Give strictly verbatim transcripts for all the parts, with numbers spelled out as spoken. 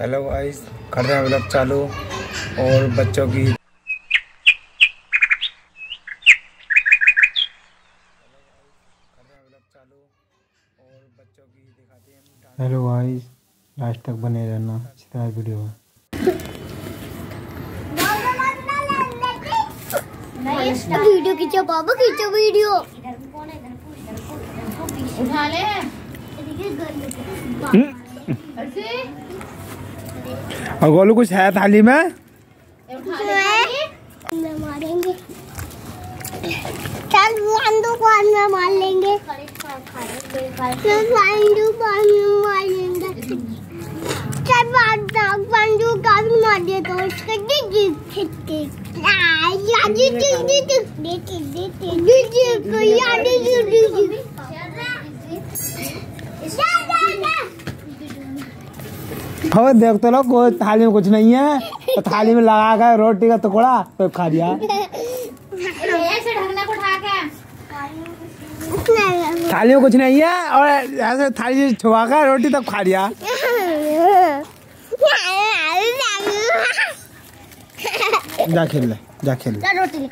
Hello guys, कर रहे हैं व्लॉग चालू और बच्चों की। हेलो गाइस, लास्ट तक बने रहना, इसी तरह वीडियो है। वीडियो खींचो बाबू, खींचो वीडियो। इधर कौन है? इधर को इधर को पीछे उठा ले। ऐसे और गोलू कुछ है थाली में? मारेंगे। चल वो अंडू को अंदर मार लेंगे। चल अंडू को अंदर मार लेंगे। चल बांधू बांधू का भी मार दे तो उसके जी जी जी यार जी जी जी जी जी जी जी जी को यार जी जी जी जी खबर देख तो लो, कोई थाली में कुछ नहीं है तो थाली में लगा कर रोटी का टुकड़ा तो खा लिया। ऐसे ढकना को उठा के थाली में कुछ नहीं है और ऐसे थाली से छुपा कर रोटी तक तो खा लिया। जा खेल ले, जा खेल ले। रोटी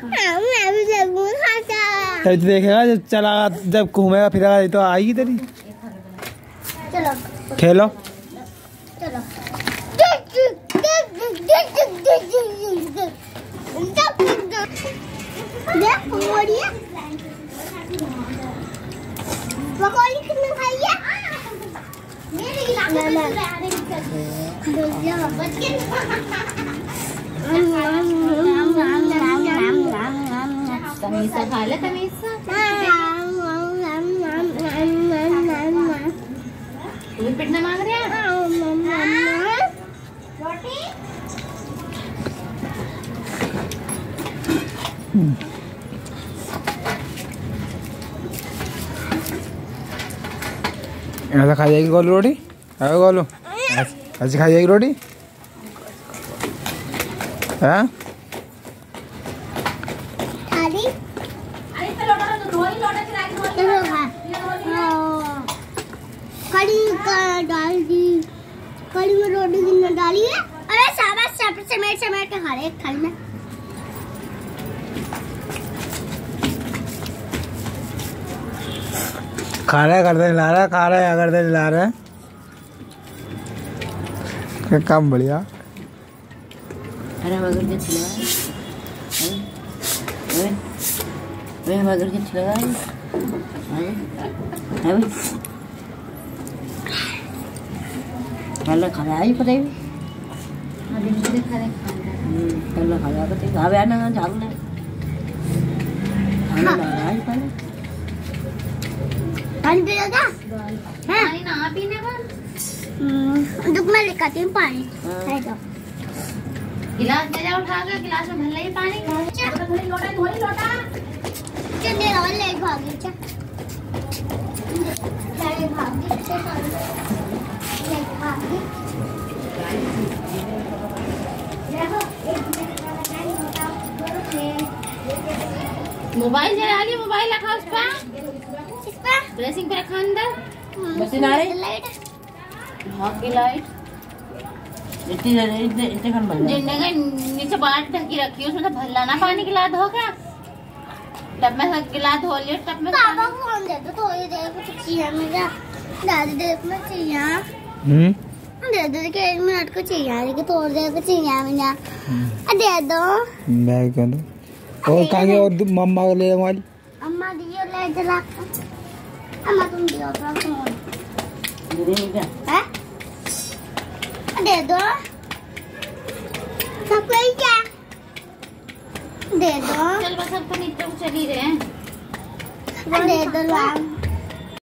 तभी तो देखेगा, जब चला जब घूमेगा फिरेगा तो आएगी तेरी। खेलो चलो। तुम्हें पिटना मांग रहे हैं? ऐसा खा जाएगी गोलू रोटी? अरे गोलू ऐसे खा जाएगी रोटी? हाँ? कड़ी का डाल दी, कड़ी में रोटी कितना डाली है? अरे साबस साबस समेट समेट के खा रहे एक थाली में। खा रहा है, गर्दन हिला रहा है, खा रहा है, गर्दन हिला रहा है, काम बढ़िया। अरे मगर के छिला है, अरे मगर के छिला है, अरे कल खा रहा है, पता है अभी मुझे खा रहा है, कल खा रहा है, पता है खा बैठना चालू है, खाना खा रहा है पहले पानी पिएगा? हाँ। पानी ना पीने पर। दुख में लिखाती हूँ पानी। गिलास ले जाओ, उठा के गिलास में भर ले पानी। धोली लोटा, धोली लोटा। चल ले और ले भागी चल। ले भागी चल। ले भागी। देखो एक मिनट का टाइम होता है। मोबाइल जला ली, मोबाइल रखा उस पर। ड्रेसिंग पे रखा अंदर। बच्चे ना रहे लाइट, हॉकी लाइट इतनी इतने इतने खन बन जिन्ने का नीचे बाल्टी ढकी रखी है, उसमें से भर लाना पानी, गिलास धो के टब में सब गिलास धो लियो टब में। पापा को फोन दे दो, थोड़ी देर को चाहिए मेरा दादी देख में चाहिए। हम्म दे दो के एक मिनट को चाहिए, लेकिन थोड़ी देर को चाहिए मेरा। अ दे दो, मैं कह दूं और कांगे और मम्मा को ले वाली अम्मा दियो ले जला। अम्मा तुम दियो फोन है दे दो सब कोई क्या दे दो। चल बस अब तो नीचे चली रहे हैं, दे दो।